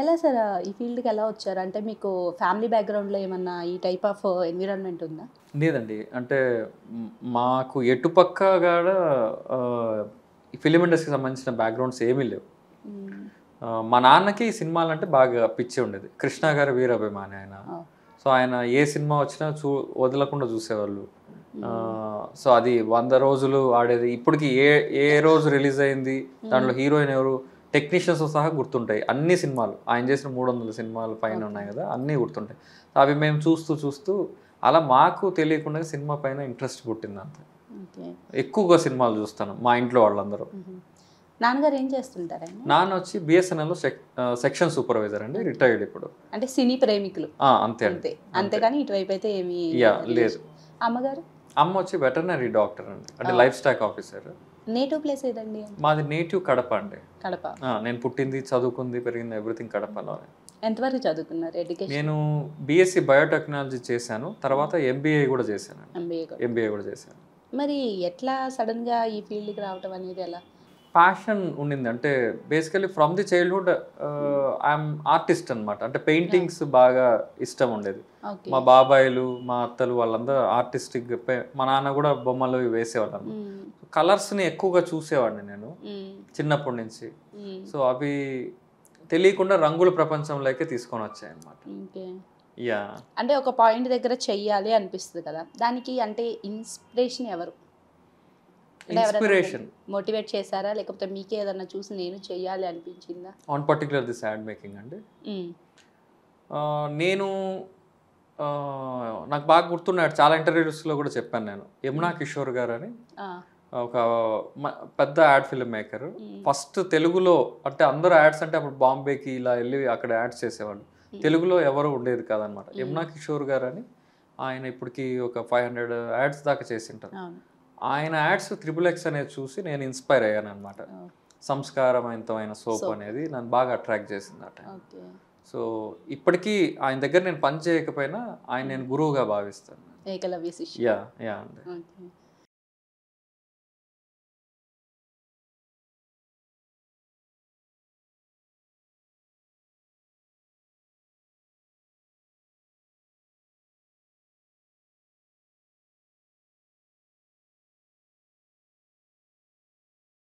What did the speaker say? ఎలా సార్ ఈ ఫీల్డ్కి ఎలా వచ్చారు? అంటే మీకు ఫ్యామిలీ బ్యాక్గ్రౌండ్లో ఏమన్నా ఈ టైప్ ఆఫ్ ఎన్విరాన్మెంట్ ఉందా? లేదండి, అంటే మాకు ఎటుపక్క కూడా ఫిలిం ఇండస్ట్రీకి సంబంధించిన బ్యాక్గ్రౌండ్స్ ఏమీ లేవు. మా నాన్నకి సినిమాలు అంటే బాగా పిచ్చి ఉండేది. కృష్ణ గారు వీరాభిమాని ఆయన. సో ఆయన ఏ సినిమా వచ్చినా వదలకుండా చూసేవాళ్ళు. సో అది 100 రోజులు ఆడేది. ఇప్పటికి ఏ ఏ రోజు రిలీజ్ అయింది, దాంట్లో హీరోయిన్ ఎవరు, టెక్నీషియన్స్ సహా గుర్తుంటాయి. అన్ని సినిమాలు ఆయన చేసిన 300 సినిమాలు పైన ఉన్నాయి కదా, అన్నీ గుర్తుంటాయి. అవి మేము చూస్తూ చూస్తూ అలా మాకు తెలియకుండా సినిమా పైన ఇంట్రెస్ట్ పుట్టింది. అంతే, ఎక్కువగా సినిమాలు చూస్తాను. మా ఇంట్లో వాళ్ళందరూ. నాన్నగారు ఏం చేస్తుంటారు? నాన్న వచ్చి బిఎస్ఎన్ఎల్లో సెక్షన్ సూపర్వైజర్ అండి, రిటైర్డ్. ఇప్పుడు అంటే సినీ ప్రేమికులు అంతే అంతే అంతేగాని ఇటువైపు అయితే ఏమీ లేదు. అమ్మగారు? అమ్మ వచ్చి వెటర్నరీ డాక్టర్ అండి, అంటే livestock officer. Native place ఏదండి? మాది నేటివ్ కడప అండి. కడప. నేను పుట్టింది, చదువుకుంది, పెరిగింది ఎవ్రీథింగ్ కడపలోనే. ఎంతవరకు చదువుకున్నారు? ఎడ్యుకేషన్ నేను బిఎస్సి బయోటెక్నాలజీ చేశాను, తర్వాత ఎంబీఏ కూడా చేశాను. మరి ఎట్లా సడన్గా ఈ ఫీల్డ్కి రావటం అనేది? ఎలా ప్యాషన్ ఉండింది అంటే basically from the childhood I'm artist అనమాట. అంటే పెయింటింగ్స్ బాగా ఇష్టం ఉండేది. మా బాబాయిలు, మా అత్తలు వాళ్ళందరూ ఆర్టిస్టిక్. మా నాన్న కూడా బొమ్మలు వేసేవాళ్ళు అనమాట. కలర్స్ని ఎక్కువగా చూసేవాడిని నేను చిన్నప్పటి నుంచి. సో అవి తెలియకుండా రంగుల ప్రపంచంలోకి తీసుకొని వచ్చాయి అనమాట. యా, అంటే ఒక పాయింట్ దగ్గర చెయ్యాలి అనిపిస్తుంది కదా, దానికి అంటే ఇన్స్పిరేషన్ ఎవరు? మోటివేట్ చేశారా లేకపోతే మీకే ఏదన్నా చూసి నేను చేయాలి అనిపించిందా? On particular this ad making అండి. నేను నాకు బాగా గుర్తున్నాడు, చాలా ఇంటర్వ్యూస్లో కూడా చెప్పాను నేను. యమునా కిషోర్ గారు అని ఒక పెద్ద యాడ్ ఫిల్మ్ మేకర్. ఫస్ట్ తెలుగులో అంటే అందరూ యాడ్స్ అంటే అప్పుడు బాంబేకి ఇలా వెళ్ళి అక్కడ యాడ్స్ చేసేవాళ్ళు. తెలుగులో ఎవరు ఉండేది కాదనమాట. యమునా కిషోర్ గారు అని ఆయన ఇప్పటికి ఒక 500 యాడ్స్ దాకా చేసింటారు. ఆయన యాడ్స్ XXX అనేది చూసి నేను ఇన్స్పైర్ అయ్యాను అనమాట. సంస్కారవంతమైన సోప్ అనేది నన్ను బాగా అట్రాక్ట్ చేసింది ఆ టైం. సో ఇప్పటికీ ఆయన దగ్గర నేను పని చేయకపోయినా ఆయన నేను గురువుగా భావిస్తాను.